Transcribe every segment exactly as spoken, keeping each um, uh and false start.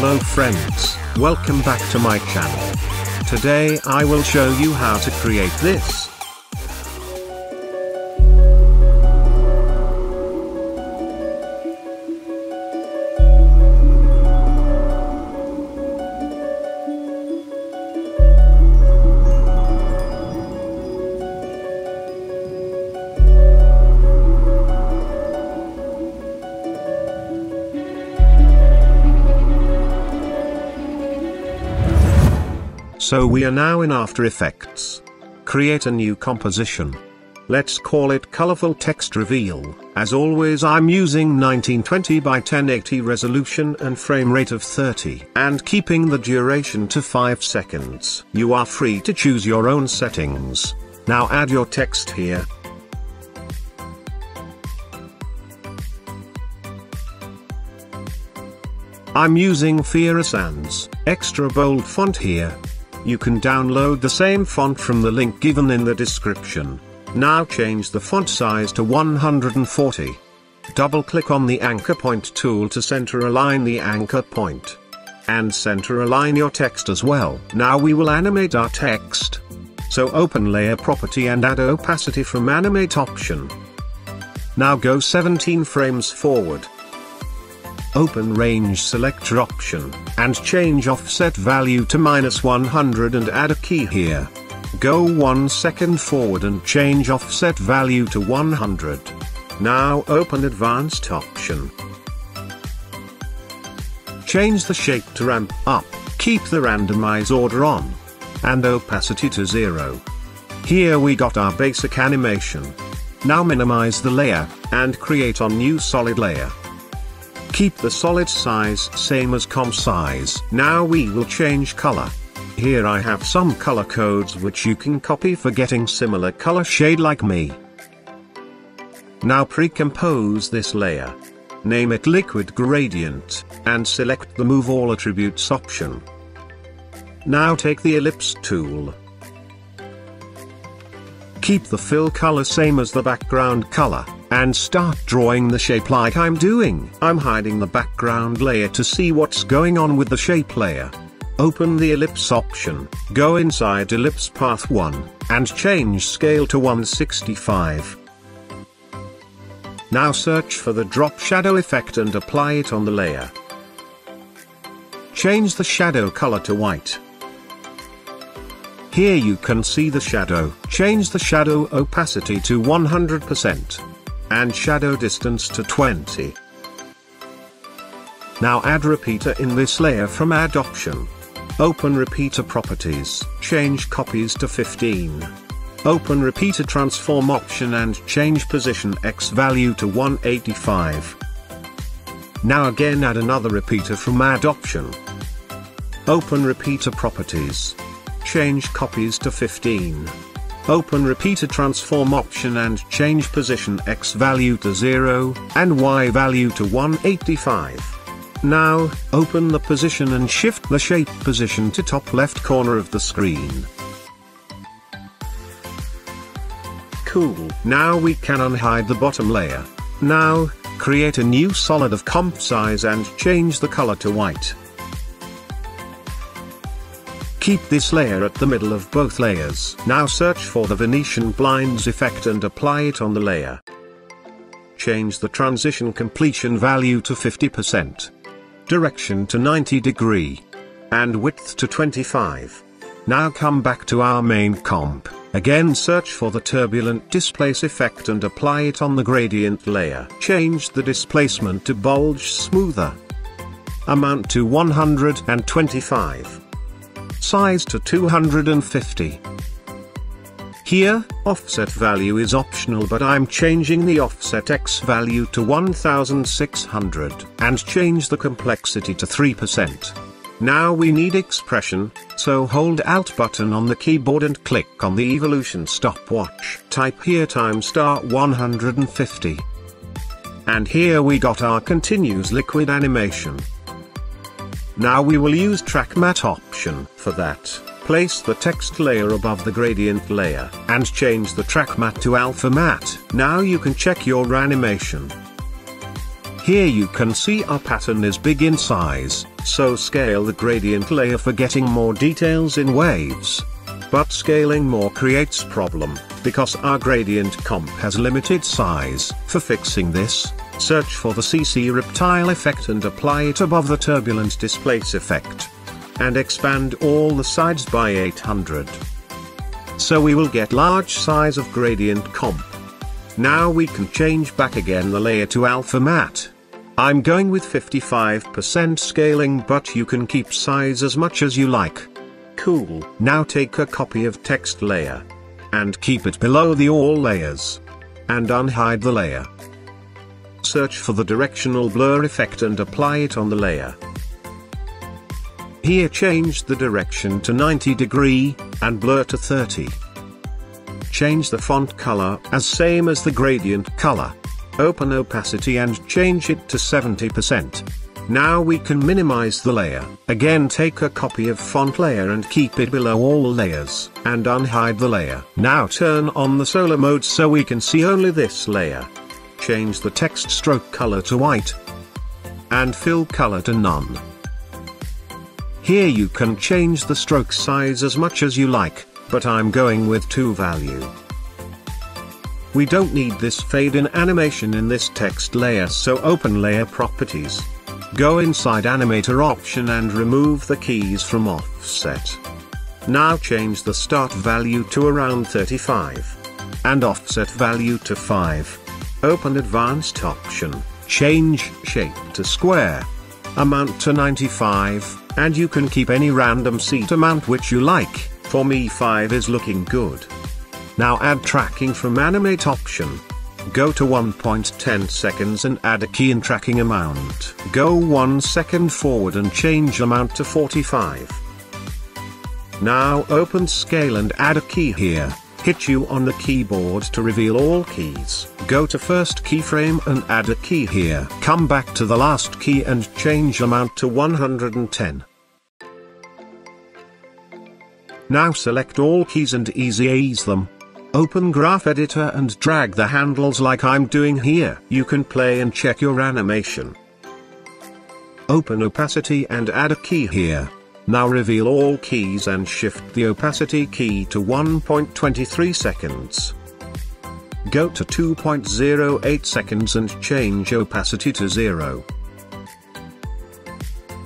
Hello friends, welcome back to my channel. Today I will show you how to create this. So we are now in After Effects. Create a new composition. Let's call it Colorful Text Reveal. As always, I'm using nineteen twenty by ten eighty resolution and frame rate of thirty and keeping the duration to five seconds. You are free to choose your own settings. Now add your text here. I'm using Fira Sans Extra Bold font here. You can download the same font from the link given in the description. Now change the font size to one hundred forty. Double click on the anchor point tool to center align the anchor point. And center align your text as well. Now we will animate our text. So open layer property and add opacity from animate option. Now go seventeen frames forward. Open range selector option, and change offset value to minus one hundred and add a key here. Go one second forward and change offset value to one hundred. Now open advanced option. Change the shape to ramp up, keep the randomize order on, and opacity to zero. Here we got our basic animation. Now minimize the layer, and create a new solid layer. Keep the solid size same as comp size. Now we will change color. Here I have some color codes which you can copy for getting similar color shade like me. Now pre-compose this layer. Name it Liquid Gradient, and select the Move All Attributes option. Now take the Ellipse tool. Keep the fill color same as the background color, and start drawing the shape like I'm doing. I'm hiding the background layer to see what's going on with the shape layer. Open the ellipse option, go inside ellipse path one, and change scale to one sixty-five. Now search for the drop shadow effect and apply it on the layer. Change the shadow color to white. Here you can see the shadow. Change the shadow opacity to one hundred percent. And shadow distance to twenty. Now add repeater in this layer from add option. Open repeater properties, change copies to fifteen. Open repeater transform option and change position X value to one eighty-five. Now again add another repeater from add option. Open repeater properties, change copies to fifteen. Open repeater transform option and change position X value to zero, and Y value to one eighty-five. Now, open the position and shift the shape position to top left corner of the screen. Cool, now we can unhide the bottom layer. Now, create a new solid of comp size and change the color to white. Keep this layer at the middle of both layers. Now search for the Venetian blinds effect and apply it on the layer. Change the transition completion value to fifty percent. Direction to ninety degree. And width to twenty-five. Now come back to our main comp. Again search for the turbulent displace effect and apply it on the gradient layer. Change the displacement to bulge smoother. Amount to one hundred twenty-five. Size to two hundred fifty. Here, offset value is optional, but I'm changing the offset X value to one thousand six hundred, and change the complexity to three percent. Now we need expression, so hold Alt button on the keyboard and click on the evolution stopwatch. Type here time star one hundred fifty. And here we got our continuous liquid animation. Now we will use track matte option. For that, place the text layer above the gradient layer, and change the track matte to alpha matte. Now you can check your animation. Here you can see our pattern is big in size, So scale the gradient layer for getting more details in waves. But scaling more creates problem, because our gradient comp has limited size. For fixing this, search for the C C reptile effect and apply it above the turbulent displace effect. And expand all the sides by eight hundred. So we will get large size of gradient comp. Now we can change back again the layer to alpha matte. I'm going with fifty-five percent scaling, but you can keep size as much as you like. Cool. Now take a copy of text layer. And keep it below the all layers. And unhide the layer. Search for the directional blur effect and apply it on the layer. Here change the direction to ninety degree, and blur to thirty. Change the font color as same as the gradient color. Open opacity and change it to seventy percent. Now we can minimize the layer. Again take a copy of font layer and keep it below all layers, and unhide the layer. Now turn on the solar mode so we can see only this layer. Change the text stroke color to white. And fill color to none. Here you can change the stroke size as much as you like, but I'm going with two value. We don't need this fade in animation in this text layer, so open layer properties. Go inside animator option and remove the keys from offset. Now change the start value to around thirty-five. And offset value to five. Open advanced option, change shape to square. Amount to ninety-five, and you can keep any random seat amount which you like. For me five is looking good. Now add tracking from animate option. Go to one point one zero seconds and add a key in tracking amount. Go one second forward and change amount to forty-five. Now open scale and add a key here. Hit U on the keyboard to reveal all keys. Go to first keyframe and add a key here. Come back to the last key and change amount to one hundred ten. Now select all keys and easy ease them. Open graph editor and drag the handles like I'm doing here. You can play and check your animation. Open opacity and add a key here. Now reveal all keys and shift the opacity key to one point two three seconds. Go to two point zero eight seconds and change opacity to zero.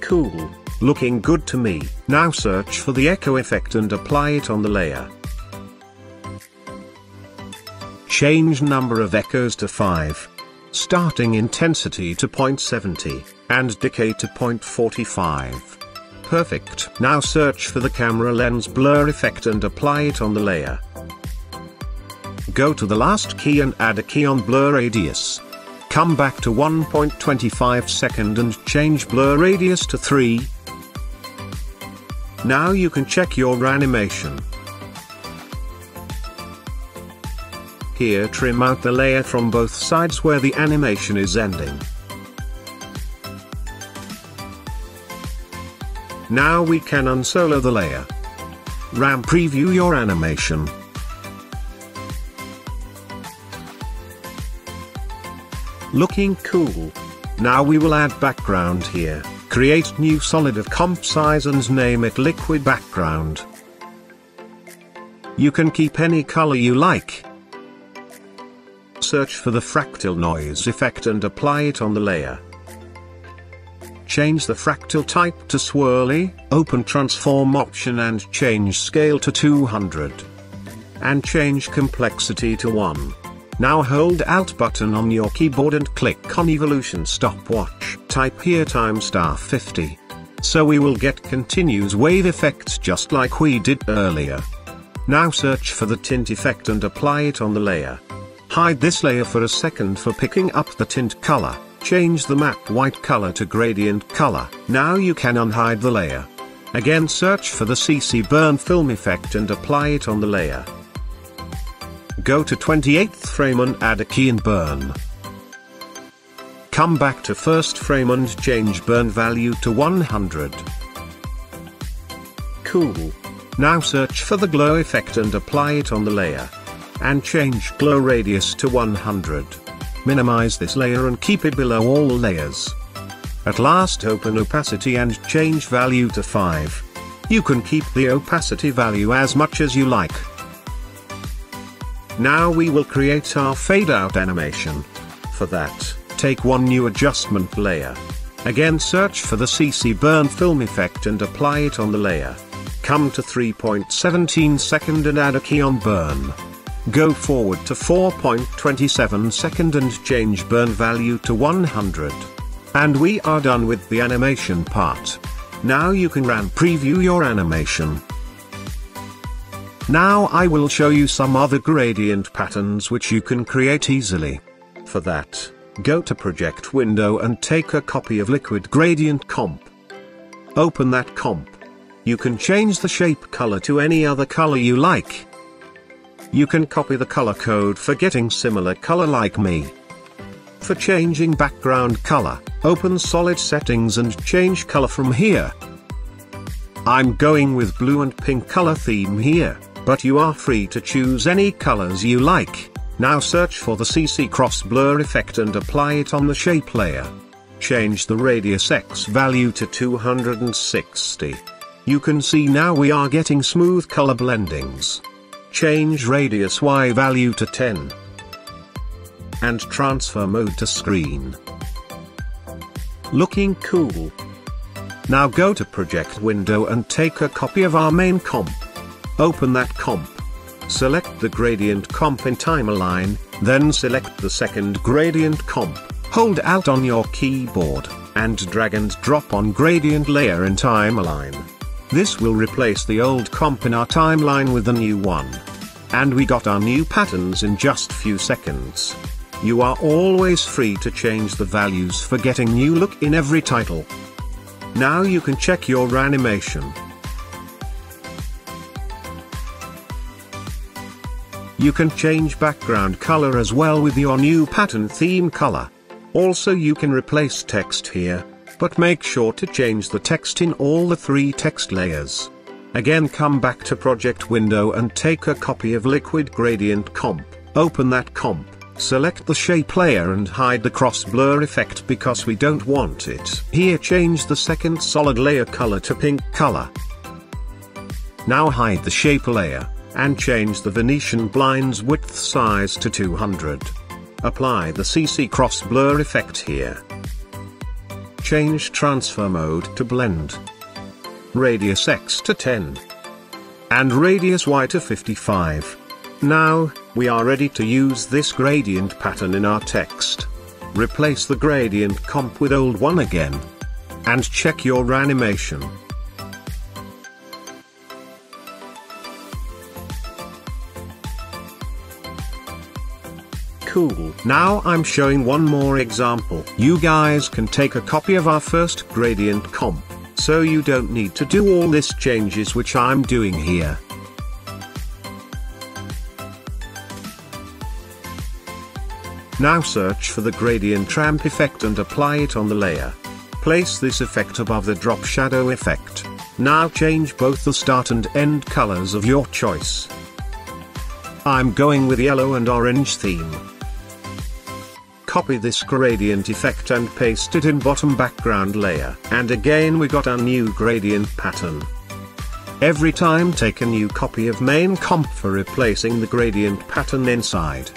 Cool, looking good to me. Now search for the echo effect and apply it on the layer. Change number of echoes to five. Starting intensity to zero point seven zero, and decay to zero point four five. Perfect. Now search for the camera lens blur effect and apply it on the layer. Go to the last key and add a key on blur radius. Come back to one point two five second and change blur radius to three. Now you can check your animation. Here trim out the layer from both sides where the animation is ending. Now we can unsolo the layer. RAM preview your animation. Looking cool. Now we will add background here. Create new solid of comp size and name it liquid background. You can keep any color you like. Search for the fractal noise effect and apply it on the layer. Change the fractal type to swirly, open transform option and change scale to two hundred. And change complexity to one. Now hold Alt button on your keyboard and click on evolution stopwatch, type here time star fifty. So we will get continuous wave effects just like we did earlier. Now search for the tint effect and apply it on the layer. Hide this layer for a second for picking up the tint color. Change the matte white color to gradient color. Now you can unhide the layer. Again search for the C C burn film effect and apply it on the layer. Go to twenty-eighth frame and add a key and burn. Come back to first frame and change burn value to one hundred. Cool. Now search for the glow effect and apply it on the layer. And change glow radius to one hundred. Minimize this layer and keep it below all layers. At last open opacity and change value to five. You can keep the opacity value as much as you like. Now we will create our fade out animation. For that, take one new adjustment layer. Again search for the C C burn film effect and apply it on the layer. Come to three point one seven second and add a key on burn. Go forward to four point two seven second and change burn value to one hundred. And we are done with the animation part. Now you can run preview your animation. Now I will show you some other gradient patterns which you can create easily. For that, go to project window and take a copy of liquid gradient comp. Open that comp. You can change the shape color to any other color you like. You can copy the color code for getting similar color like me. For changing background color, open solid settings and change color from here. I'm going with blue and pink color theme here, but you are free to choose any colors you like. Now search for the C C cross blur effect and apply it on the shape layer. Change the radius X value to two hundred sixty. You can see now we are getting smooth color blendings. Change radius Y value to ten. And transfer mode to screen. Looking cool. Now go to project window and take a copy of our main comp. Open that comp. Select the gradient comp in timeline, then select the second gradient comp, hold out on your keyboard, and drag and drop on gradient layer in timeline. This will replace the old comp in our timeline with the new one. And we got our new patterns in just few seconds. You are always free to change the values for getting new look in every title. Now you can check your animation. You can change background color as well with your new pattern theme color. Also you can replace text here, but make sure to change the text in all the three text layers. Again come back to project window and take a copy of liquid gradient comp, open that comp. Select the shape layer and hide the cross blur effect because we don't want it. Here change the second solid layer color to pink color. Now hide the shape layer, and change the Venetian blinds width size to two hundred. Apply the C C cross blur effect here. Change transfer mode to blend. Radius X to ten. And radius Y to fifty-five. Now, we are ready to use this gradient pattern in our text. Replace the gradient comp with old one again. And check your animation. Cool. Now I'm showing one more example. You guys can take a copy of our first gradient comp, so you don't need to do all these changes which I'm doing here. Now search for the gradient ramp effect and apply it on the layer. Place this effect above the drop shadow effect. Now change both the start and end colors of your choice. I'm going with yellow and orange theme. Copy this gradient effect and paste it in bottom background layer. And again we got our new gradient pattern. Every time take a new copy of main comp for replacing the gradient pattern inside.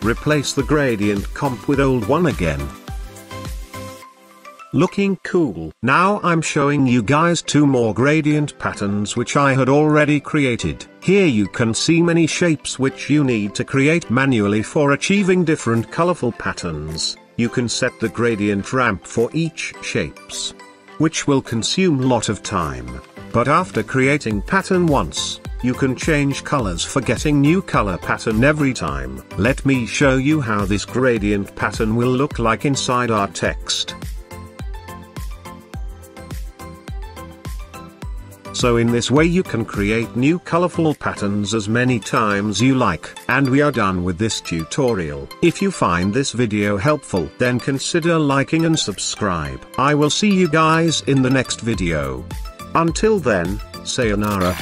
Replace the gradient comp with old one again. Looking cool. Now I'm showing you guys two more gradient patterns which I had already created. Here you can see many shapes which you need to create manually for achieving different colorful patterns. You can set the gradient ramp for each shapes, which will consume lot of time. But after creating pattern once, you can change colors for getting new color pattern every time. Let me show you how this gradient pattern will look like inside our text. So in this way you can create new colorful patterns as many times you like. And we are done with this tutorial. If you find this video helpful, then consider liking and subscribe. I will see you guys in the next video. Until then, sayonara.